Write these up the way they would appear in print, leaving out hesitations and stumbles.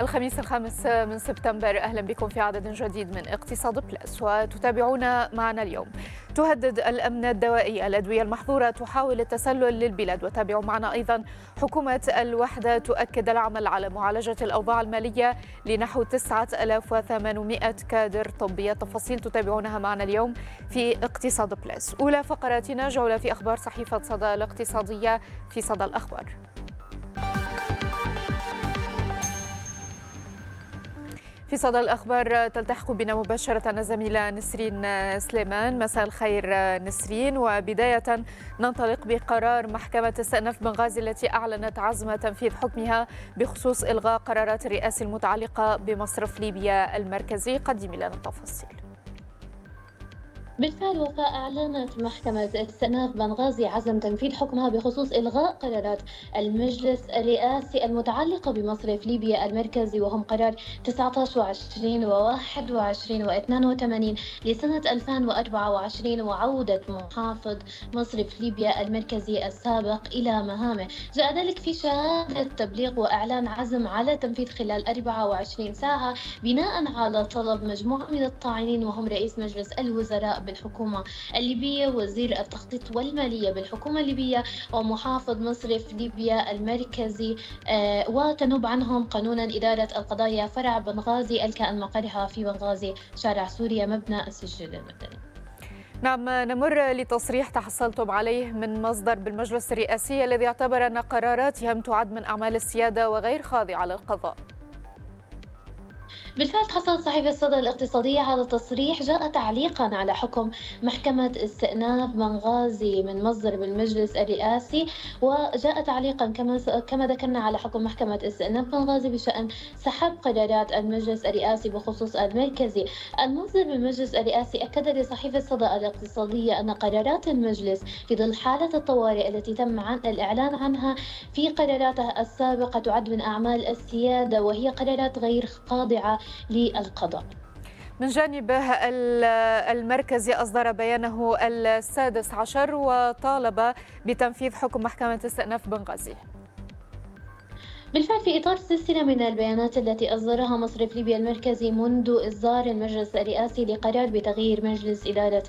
الخميس 5 سبتمبر، أهلا بكم في عدد جديد من اقتصاد +، وتتابعونا معنا اليوم. تهدد الأمن الدوائي، الأدوية المحظورة تحاول التسلل للبلاد، وتابعوا معنا أيضا حكومة الوحدة تؤكد العمل على معالجة الأوضاع المالية لنحو 9800 كادر طبية، تفاصيل تتابعونها معنا اليوم في اقتصاد +. أولى فقراتنا جولة في أخبار صحيفة صدى الاقتصادية في صدى الأخبار. في صدى الأخبار تلتحق بنا مباشرة الزميلة نسرين سليمان. مساء الخير نسرين، وبداية ننطلق بقرار محكمة استئناف بنغازي التي أعلنت عزم تنفيذ حكمها بخصوص إلغاء قرارات الرئاسة المتعلقة بمصرف ليبيا المركزي. قدمي لنا التفاصيل. بالفعل وفاء، أعلنت محكمة استئناف بنغازي عزم تنفيذ حكمها بخصوص إلغاء قرارات المجلس الرئاسي المتعلقة بمصرف ليبيا المركزي، وهم قرار 19 و20 و21 و82 لسنة 2024، وعودة محافظ مصرف ليبيا المركزي السابق إلى مهامه. جاء ذلك في شهادة تبليغ وإعلان عزم على تنفيذ خلال 24 ساعة بناء على طلب مجموعة من الطاعنين، وهم رئيس مجلس الوزراء بالحكومة الليبية، وزير التخطيط والمالية بالحكومة الليبية، ومحافظ مصرف ليبيا المركزي، وتنوب عنهم قانونا إدارة القضايا فرع بنغازي الكائن مقرها في بنغازي، شارع سوريا، مبنى السجل المدني. نعم، نمر لتصريح تحصلتم عليه من مصدر بالمجلس الرئاسي الذي اعتبر أن قراراتهم تعد من أعمال السيادة وغير خاضعة للقضاء. بالفعل، تحصلت صحيفة صدى الاقتصادية على تصريح جاء تعليقا على حكم محكمة استئناف بنغازي من مصدر بالمجلس الرئاسي، وجاء تعليقا كما ذكرنا على حكم محكمة استئناف بنغازي بشأن سحب قرارات المجلس الرئاسي بخصوص المركزي. المصدر بالمجلس الرئاسي أكد لصحيفة صدى الاقتصادية أن قرارات المجلس في ظل حالة الطوارئ التي تم الإعلان عنها في قراراته السابقة تعد من أعمال السيادة، وهي قرارات غير خاضعة للقضاء. من جانبه المركزي أصدر بيانه 16 وطالب بتنفيذ حكم محكمة استئناف بنغازي. بالفعل، في إطار سلسلة من البيانات التي أصدرها مصرف ليبيا المركزي منذ إصدار المجلس الرئاسي لقرار بتغيير مجلس إدارة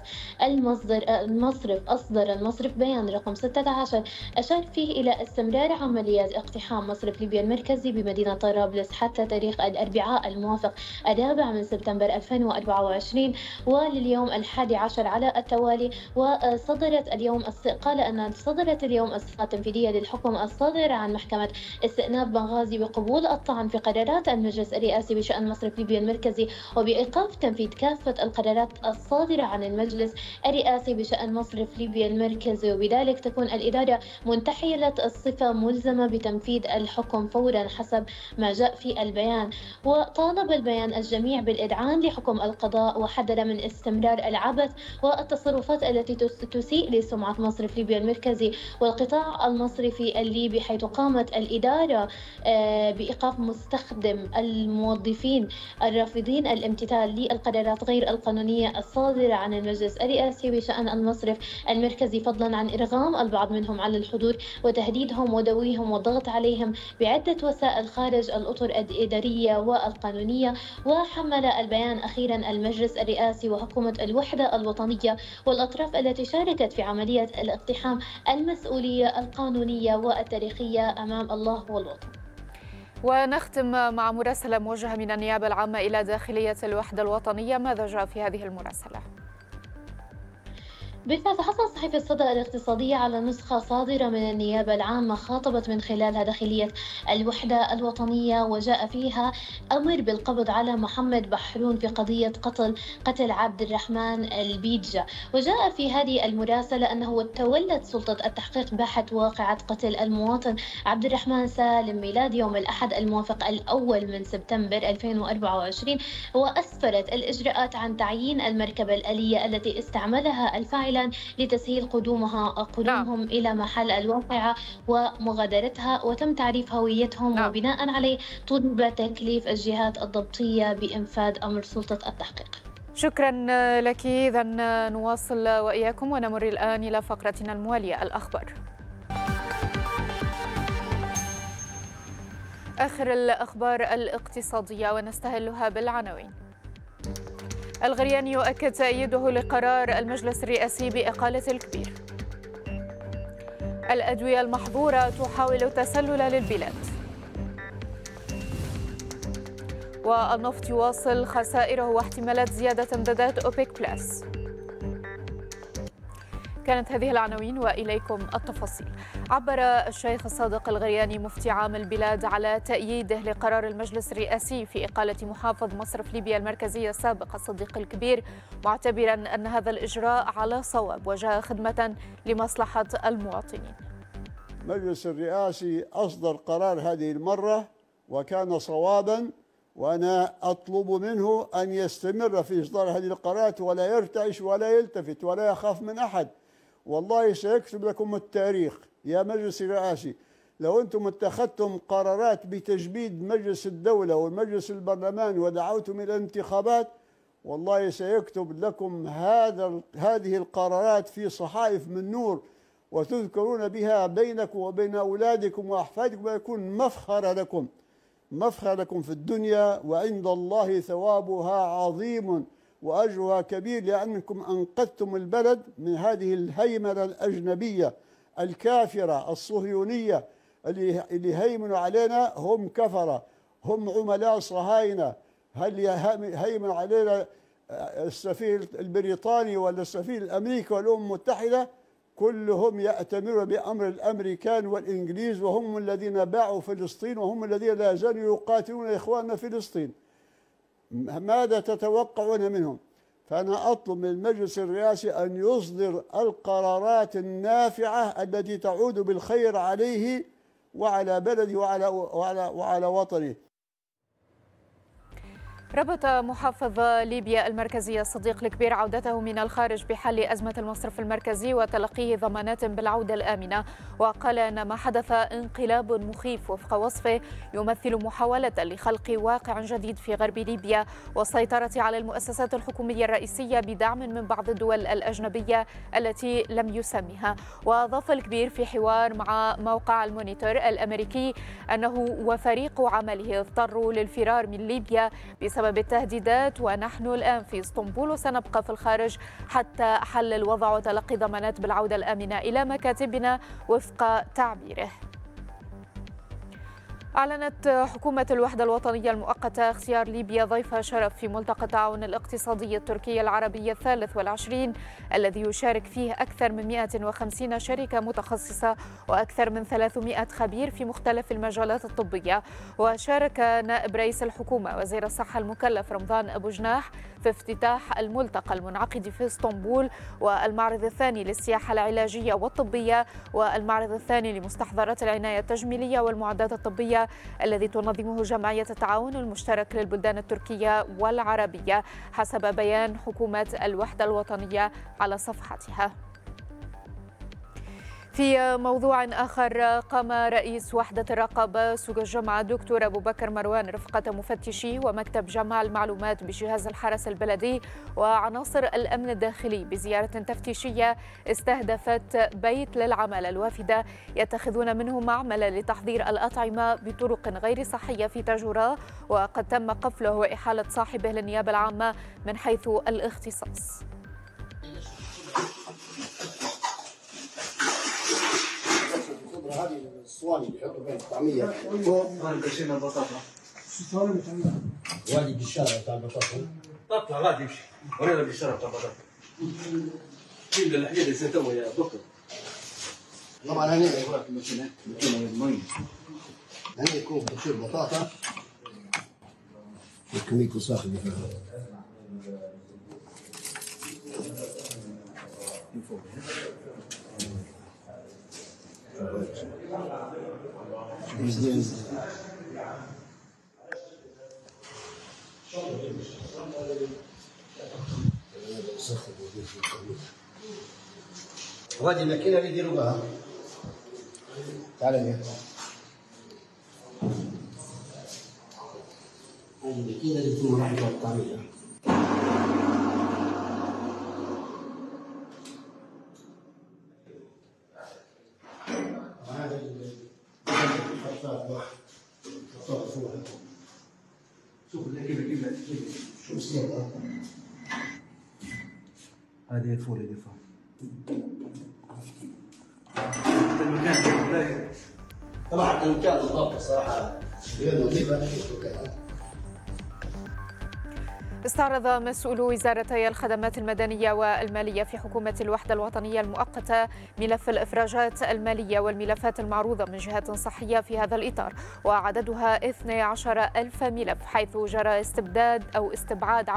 المصرف، أصدر المصرف بيان رقم 16 أشار فيه إلى استمرار عمليات اقتحام مصرف ليبيا المركزي بمدينة طرابلس حتى تاريخ الأربعاء الموافق 4 سبتمبر 2024، ولليوم 11 على التوالي. وصدرت اليوم قال أن صدرت اليوم الصيغة التنفيذية للحكم الصادر عن محكمة استئناف بنغازي بقبول الطعن في قرارات المجلس الرئاسي بشأن مصرف ليبيا المركزي، وبإيقاف تنفيذ كافة القرارات الصادرة عن المجلس الرئاسي بشأن مصرف ليبيا المركزي، وبذلك تكون الإدارة منتحلة الصفة ملزمة بتنفيذ الحكم فورا حسب ما جاء في البيان. وطالب البيان الجميع بالإذعان لحكم القضاء، وحذر من استمرار العبث والتصرفات التي تسيء لسمعة مصرف ليبيا المركزي والقطاع المصرفي الليبي، حيث قامت الإدارة بإيقاف مستخدم الموظفين الرافضين الامتثال للقرارات غير القانونية الصادرة عن المجلس الرئاسي بشأن المصرف المركزي، فضلا عن إرغام البعض منهم على الحضور وتهديدهم ودويهم والضغط عليهم بعدة وسائل خارج الأطر الإدارية والقانونية. وحمل البيان أخيرا المجلس الرئاسي وحكومة الوحدة الوطنية والأطراف التي شاركت في عملية الاقتحام المسؤولية القانونية والتاريخية أمام الله والوطن. ونختم مع مراسلة موجهة من النيابة العامة إلى داخلية الوحدة الوطنية. ماذا جاء في هذه المراسلة؟ بالفعل، تحصلت صحيفة صدى الاقتصادية على نسخة صادرة من النيابة العامة خاطبت من خلالها داخلية الوحدة الوطنية، وجاء فيها أمر بالقبض على محمد بحرون في قضية قتل عبد الرحمن البيجة. وجاء في هذه المراسلة أنه تولت سلطة التحقيق بحث واقعة قتل المواطن عبد الرحمن سالم ميلاد يوم الأحد الموافق 1 سبتمبر 2024، وأسفرت الإجراءات عن تعيين المركبة الآلية التي استعملها الفاعل لتسهيل قدومهم إلى محل الواقعة ومغادرتها، وتم تعريف هويتهم، وبناء عليه طلب تكليف الجهات الضبطية بإنفاذ أمر سلطة التحقيق. شكرا لك. إذن نواصل وإياكم ونمر الآن إلى فقرتنا الموالية، الأخبار. آخر الأخبار الاقتصادية ونستهلها بالعناوين. الغرياني يؤكد تأييده لقرار المجلس الرئاسي بإقالة الكبير. الأدوية المحظورة تحاول تسلل للبلاد. والنفط يواصل خسائره واحتمالات زيادة امدادات أوبك بلس. كانت هذه العناوين وإليكم التفاصيل. عبر الشيخ الصادق الغرياني مفتي عام البلاد على تأييده لقرار المجلس الرئاسي في إقالة محافظ مصرف ليبيا المركزية السابق الصديق الكبير، معتبرا أن هذا الإجراء على صواب وجاء خدمة لمصلحة المواطنين. المجلس الرئاسي أصدر قرار هذه المرة وكان صوابا، وأنا أطلب منه أن يستمر في إصدار هذه القرارات ولا يرتعش ولا يلتفت ولا يخاف من أحد. والله سيكتب لكم التاريخ يا مجلس الرئاسي لو أنتم اتخذتم قرارات بتجميد مجلس الدولة والمجلس البرلمان ودعوتم إلى انتخابات. والله سيكتب لكم هذه القرارات في صحائف من نور وتذكرون بها بينكم وبين أولادكم وأحفادكم، ويكون مفخر لكم في الدنيا، وعند الله ثوابها عظيم وأجرها كبير، لأنكم أنقذتم البلد من هذه الهيمنة الأجنبية الكافرة الصهيونية اللي هيمنوا علينا. هم كفرة، هم عملاء صهاينة. هل هيمن علينا السفير البريطاني ولا السفير الأمريكي والأمم المتحدة؟ كلهم يأتمرون بأمر الأمريكان والإنجليز، وهم الذين باعوا فلسطين، وهم الذين لا زالوا يقاتلون إخواننا فلسطين. ماذا تتوقعون منهم؟ فأنا أطلب من المجلس الرئاسي أن يصدر القرارات النافعة التي تعود بالخير عليه وعلى بلده وعلى وطنه. ربط محافظ ليبيا المركزية الصديق الكبير عودته من الخارج بحل أزمة المصرف المركزي وتلقيه ضمانات بالعودة الآمنة، وقال أن ما حدث انقلاب مخيف وفق وصفه يمثل محاولة لخلق واقع جديد في غرب ليبيا والسيطرة على المؤسسات الحكومية الرئيسية بدعم من بعض الدول الأجنبية التي لم يسمها. وأضاف الكبير في حوار مع موقع المونيتور الأمريكي أنه وفريق عمله اضطروا للفرار من ليبيا بسبب التهديدات، ونحن الآن في اسطنبول وسنبقى في الخارج حتى حل الوضع وتلقي ضمانات بالعودة الآمنة إلى مكاتبنا وفق تعبيره. أعلنت حكومة الوحدة الوطنية المؤقتة اختيار ليبيا ضيفة شرف في ملتقى التعاون الاقتصادي التركي العربي 23 الذي يشارك فيه أكثر من 150 شركة متخصصة وأكثر من 300 خبير في مختلف المجالات الطبية. وشارك نائب رئيس الحكومة وزير الصحة المكلف رمضان أبو جناح في افتتاح الملتقى المنعقد في اسطنبول، والمعرض الثاني للسياحة العلاجية والطبية، والمعرض الثاني لمستحضرات العناية التجميلية والمعدات الطبية الذي تنظمه جمعية التعاون المشترك للبلدان التركية والعربية، حسب بيان حكومة الوحدة الوطنية على صفحتها. في موضوع آخر، قام رئيس وحدة الرقابة سوق الجمعة دكتور أبو بكر مروان رفقة مفتشي ومكتب جمع المعلومات بجهاز الحرس البلدي وعناصر الأمن الداخلي بزيارة تفتيشية استهدفت بيت للعمالة الوافدة يتخذون منه معملا لتحضير الأطعمة بطرق غير صحية في تاجورا، وقد تم قفله وإحالة صاحبه للنيابة العامة من حيث الاختصاص. هذه الصواني بيحطوا بين الطعميه فوق هالكشينه البطاطا. شو صار بتعمل؟ وادي بالشارع تاع البطاطا. بطلع غادي يمشي ورينا بالشارع تاع البطاطا. جيب لنا الحديد هسه تو يا دكتور. طبعا هني يقول لك الماكينه المي. هني يكون بتصير بطاطا وكمية وساخ اللي فيها. وادي الماكينه اللي يديروا بها. تعال هنا. هذه الماكينه اللي تكون محطوطه الطعميه. تعرفوها. شوف كيف شو اسمها هذه الفول اللي فات المكان طبعا المكان بالضبط صراحه غير نظيفه. استعرض مسؤول وزارتي الخدمات المدنية والمالية في حكومة الوحدة الوطنية المؤقتة ملف الإفراجات المالية والملفات المعروضة من جهات صحية في هذا الإطار، وعددها 12,000 ملف، حيث جرى استبعاد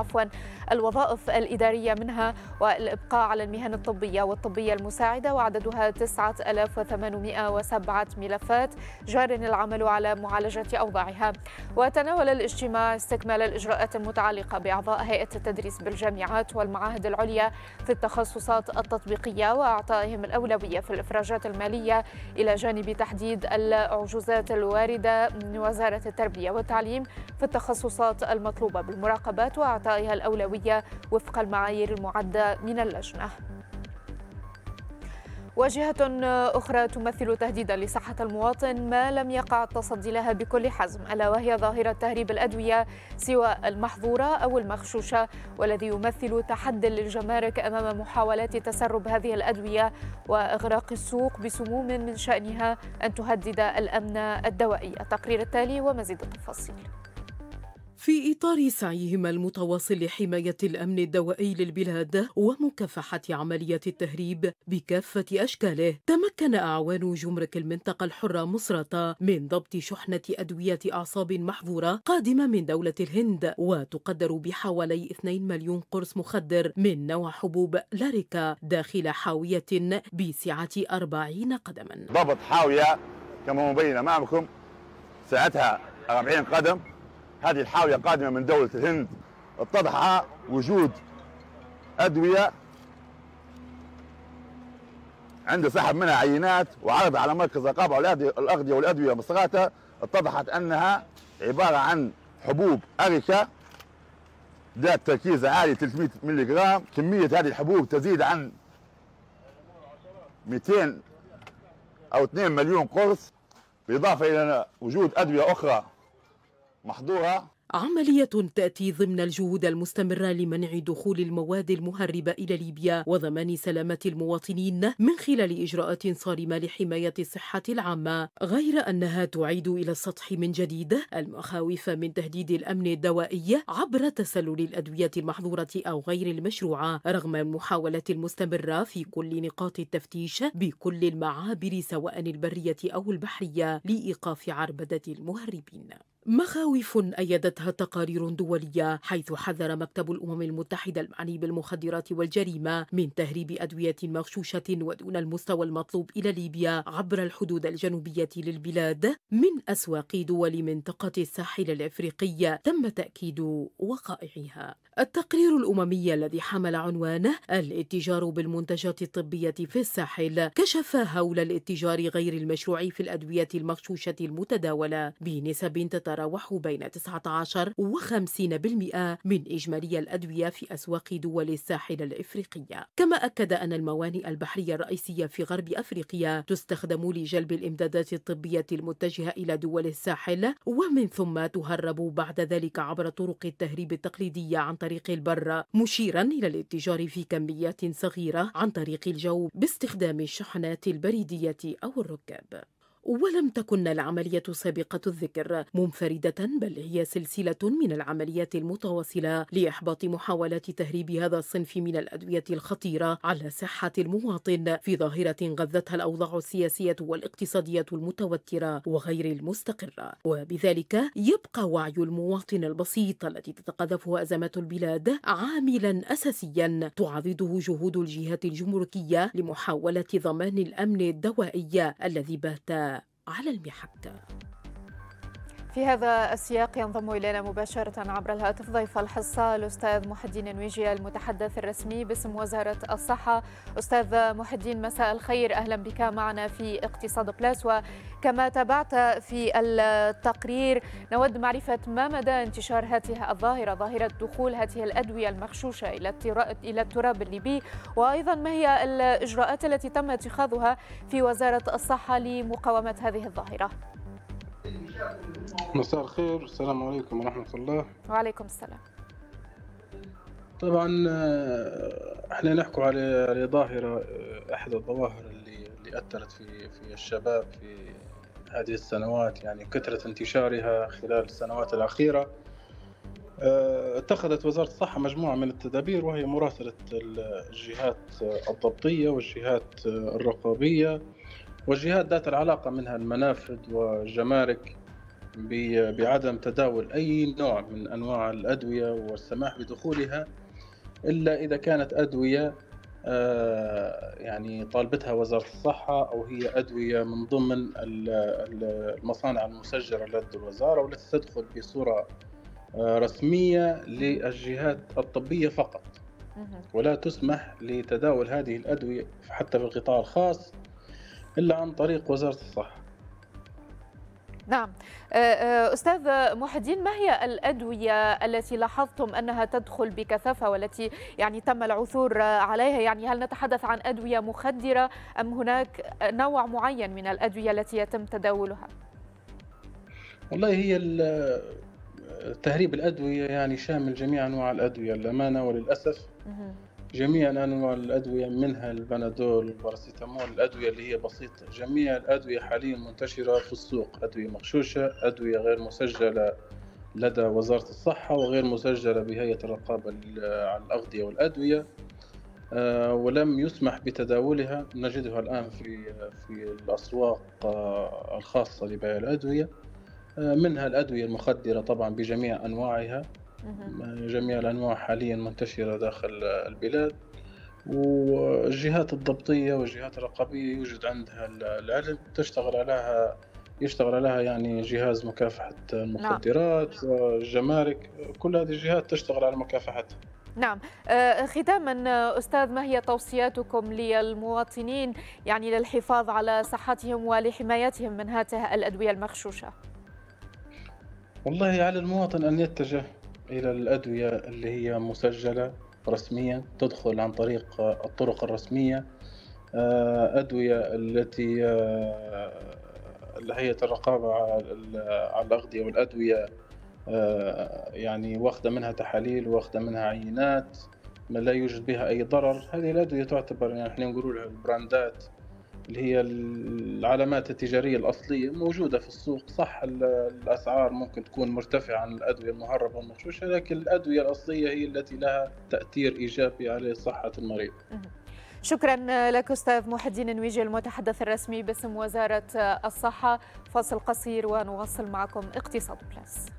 الوظائف الإدارية منها والإبقاء على المهن الطبية والطبية المساعدة، وعددها 9807 ملفات جار العمل على معالجة أوضاعها. وتناول الاجتماع استكمال الإجراءات المتعلقة بأعضاء هيئة التدريس بالجامعات والمعاهد العليا في التخصصات التطبيقية وأعطائهم الأولوية في الإفراجات المالية، إلى جانب تحديد العجوزات الواردة من وزارة التربية والتعليم في التخصصات المطلوبة بالمراقبات وأعطائها الأولوية وفق المعايير المعدة من اللجنة. واجهة أخرى تمثل تهديدا لصحة المواطن ما لم يقع التصدي لها بكل حزم، ألا وهي ظاهرة تهريب الأدوية سواء المحظورة أو المغشوشة، والذي يمثل تحدي للجمارك أمام محاولات تسرب هذه الأدوية وإغراق السوق بسموم من شأنها أن تهدد الأمن الدوائي. التقرير التالي ومزيد التفاصيل. في إطار سعيهما المتواصل لحماية الأمن الدوائي للبلاد ومكافحة عمليات التهريب بكافة أشكاله، تمكن أعوان جمرك المنطقة الحرة مصراتة من ضبط شحنة أدوية أعصاب محظورة قادمة من دولة الهند، وتقدر بحوالي 2 مليون قرص مخدر من نوع حبوب ليريكا داخل حاوية بسعة 40 قدما. ضبط حاوية كما مبينة معكم سعتها 40 قدم. هذه الحاوية قادمة من دولة الهند، اتضح وجود أدوية عند سحب منها عينات وعرضها على مركز الرقابة والأغذية والأدوية مصراتة، اتضحت أنها عبارة عن حبوب أريكا ذات تركيز عالي 300 ملي جرام. كمية هذه الحبوب تزيد عن 200 أو 2 مليون قرص، بالإضافة إلى وجود أدوية أخرى محظورة. عملية تأتي ضمن الجهود المستمرة لمنع دخول المواد المهربة إلى ليبيا وضمان سلامة المواطنين من خلال إجراءات صارمة لحماية الصحة العامة، غير أنها تعيد إلى السطح من جديد المخاوف من تهديد الأمن الدوائي عبر تسلل الأدوية المحظورة أو غير المشروعة، رغم المحاولات المستمرة في كل نقاط التفتيش بكل المعابر سواء البرية أو البحرية لإيقاف عربدة المهربين. مخاوف أيدتها تقارير دولية، حيث حذر مكتب الأمم المتحدة المعني بالمخدرات والجريمة من تهريب أدوية مغشوشة ودون المستوى المطلوب إلى ليبيا عبر الحدود الجنوبية للبلاد من أسواق دول منطقة الساحل الأفريقي تم تأكيد وقائعها. التقرير الأممي الذي حمل عنوانه الاتجار بالمنتجات الطبية في الساحل كشف هول الاتجار غير المشروع في الأدوية المغشوشة المتداولة بنسب تتراوح بين 19 و50% من إجمالي الأدوية في أسواق دول الساحل الإفريقية. كما أكد أن الموانئ البحرية الرئيسية في غرب أفريقيا تستخدم لجلب الإمدادات الطبية المتجهة إلى دول الساحل، ومن ثم تهرب بعد ذلك عبر طرق التهريب التقليدية عن طريق البر، مشيرا إلى الاتجار في كميات صغيرة عن طريق الجو باستخدام الشحنات البريدية أو الركاب. ولم تكن العملية سابقة الذكر منفردة، بل هي سلسلة من العمليات المتواصلة لإحباط محاولات تهريب هذا الصنف من الأدوية الخطيرة على صحة المواطن في ظاهرة غذتها الأوضاع السياسية والاقتصادية المتوترة وغير المستقرة، وبذلك يبقى وعي المواطن البسيط التي تتقاذفه أزمات البلاد عاملا أساسيا تعرضه جهود الجهات الجمركية لمحاولة ضمان الأمن الدوائي الذي بات على المحك. في هذا السياق ينضم إلينا مباشرة عبر الهاتف ضيف الحصة الأستاذ محي الدين النويجي المتحدث الرسمي باسم وزارة الصحة. أستاذ محي الدين مساء الخير، أهلا بك معنا في اقتصاد +. وكما تابعت في التقرير نود معرفة ما مدى انتشار هذه الظاهرة، ظاهرة دخول هذه الأدوية المغشوشة إلى التراب الليبي، وأيضا ما هي الإجراءات التي تم اتخاذها في وزارة الصحة لمقاومة هذه الظاهرة؟ مساء الخير، السلام عليكم ورحمة الله. وعليكم السلام. طبعا احنا نحكوا على ظاهرة، احد الظواهر اللي اثرت في الشباب في هذه السنوات، يعني كثرة انتشارها خلال السنوات الأخيرة. اتخذت وزارة الصحة مجموعة من التدابير، وهي مراسلة الجهات الضبطية والجهات الرقابية والجهات ذات العلاقة، منها المنافذ والجمارك، بعدم تداول أي نوع من أنواع الأدوية والسماح بدخولها إلا إذا كانت أدوية يعني طالبتها وزارة الصحة، أو هي أدوية من ضمن المصانع المسجلة لدى الوزارة والتي تدخل بصورة رسمية للجهات الطبية فقط، ولا تسمح لتداول هذه الأدوية حتى في القطاع الخاص إلا عن طريق وزارة الصحة. نعم. أستاذ محي الدين، ما هي الأدوية التي لاحظتم أنها تدخل بكثافة والتي يعني تم العثور عليها؟ يعني هل نتحدث عن أدوية مخدرة أم هناك نوع معين من الأدوية التي يتم تداولها؟ والله هي تهريب الأدوية يعني شامل جميع أنواع الأدوية للأمانة، وللأسف جميع أنواع الأدوية، منها البنادول، الباراسيتامول، الأدوية اللي هي بسيطة. جميع الأدوية حاليا منتشرة في السوق، أدوية مغشوشة، أدوية غير مسجلة لدى وزارة الصحة وغير مسجلة بهيئة الرقابة على الأغذية والأدوية، ولم يسمح بتداولها. نجدها الآن في الأسواق الخاصة لبيع الأدوية، منها الأدوية المخدرة طبعا بجميع أنواعها. جميع الأنواع حاليا منتشرة داخل البلاد، والجهات الضبطية والجهات الرقابية يوجد عندها العلم، يشتغل عليها يعني جهاز مكافحة المخدرات والجمارك، كل هذه الجهات تشتغل على مكافحتها. نعم. ختاما أستاذ، ما هي توصياتكم للمواطنين يعني للحفاظ على صحتهم ولحمايتهم من هذه الأدوية المغشوشة؟ والله على المواطن أن يتجه إلى الأدوية اللي هي مسجلة رسميا، تدخل عن طريق الطرق الرسمية، أدوية التي هيئة الرقابة على الأغذية والأدوية يعني واخدة منها تحاليل، واخدة منها عينات، ما لا يوجد بها أي ضرر. هذه الأدوية تعتبر يعني احنا نقول لها البراندات، اللي هي العلامات التجارية الأصلية، موجودة في السوق. صح الأسعار ممكن تكون مرتفعة عن الأدوية المهربة والمغشوشة، لكن الأدوية الأصلية هي التي لها تأثير إيجابي على صحة المريض. شكرا لك أستاذ محي الدين النويجي، المتحدث الرسمي باسم وزارة الصحة. فاصل قصير ونواصل معكم اقتصاد +.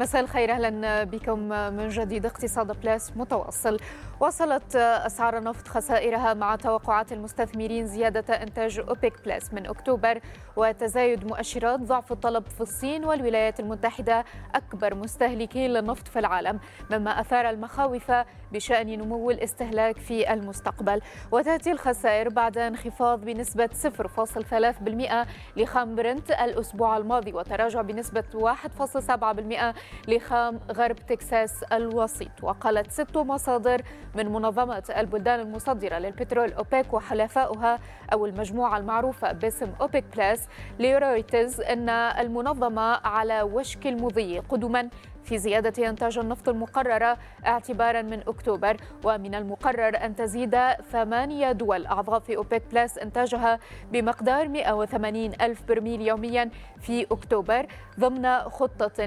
مساء الخير، أهلا بكم من جديد. اقتصاد + متواصل. وصلت أسعار النفط خسائرها مع توقعات المستثمرين زيادة إنتاج أوبك + من أكتوبر، وتزايد مؤشرات ضعف الطلب في الصين والولايات المتحدة أكبر مستهلكي للنفط في العالم، مما أثار المخاوف بشأن نمو الاستهلاك في المستقبل. وتأتي الخسائر بعد انخفاض بنسبة 0.3% لخام برنت الأسبوع الماضي، وتراجع بنسبة 1.7% لخام غرب تكساس الوسيط. وقالت 6 مصادر من منظمة البلدان المصدرة للبترول أوبك وحلفائها، أو المجموعة المعروفة باسم أوبك + لرويترز، أن المنظمة على وشك المضي قدما في زيادة إنتاج النفط المقررة اعتبارا من أكتوبر. ومن المقرر أن تزيد 8 دول أعضاء في أوبك + إنتاجها بمقدار 180 ألف برميل يوميا في أكتوبر، ضمن خطة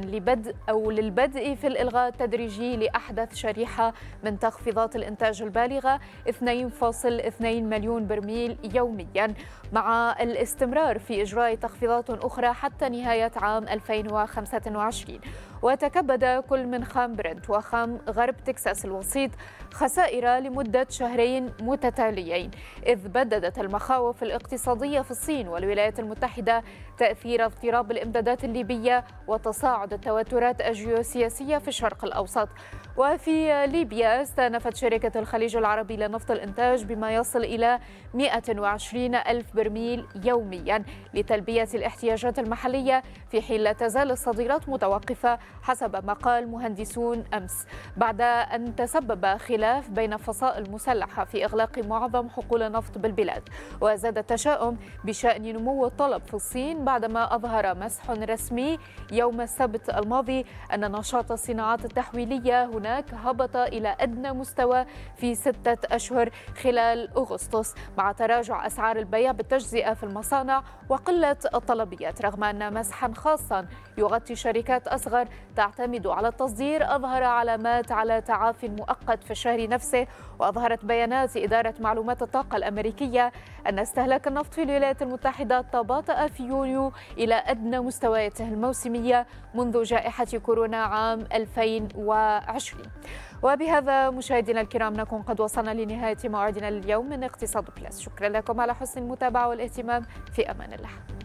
للبدء في الإلغاء التدريجي لأحدث شريحة من تخفيضات الإنتاج البالغة 2.2 مليون برميل يوميا، مع الاستمرار في إجراء تخفيضات أخرى حتى نهاية عام 2025. وتكبد كل من خام برنت وخام غرب تكساس الوسيط خسائر لمدة شهرين متتاليين، إذ بددت المخاوف الاقتصادية في الصين والولايات المتحدة تأثير اضطراب الإمدادات الليبية وتصاعد التوترات الجيوسياسية في الشرق الأوسط. وفي ليبيا استأنفت شركة الخليج العربي لنفط الإنتاج بما يصل إلى 120 ألف برميل يوميا لتلبية الاحتياجات المحلية، في حين لا تزال الصادرات متوقفة حسب ما قال مهندسون أمس، بعد أن تسبب خلاف بين الفصائل المسلحة في إغلاق معظم حقول النفط بالبلاد. وزاد التشاؤم بشأن نمو الطلب في الصين بعدما أظهر مسح رسمي يوم السبت الماضي أن نشاط الصناعات التحويلية هناك هبط إلى أدنى مستوى في 6 أشهر خلال أغسطس، مع تراجع أسعار البيع بالتجزئة في المصانع وقلة الطلبيات، رغم أن مسحا خاصا يغطي شركات أصغر تعتمد على التصدير أظهر علامات على تعافي مؤقت في الشهر نفسه. وأظهرت بيانات إدارة معلومات الطاقة الأمريكية أن استهلاك النفط في الولايات المتحدة تباطأ في يونيو إلى أدنى مستوياته الموسمية منذ جائحة كورونا عام 2020. وبهذا مشاهدينا الكرام نكون قد وصلنا لنهاية موعدنا اليوم من اقتصاد +. شكرا لكم على حسن المتابعة والاهتمام، في أمان الله.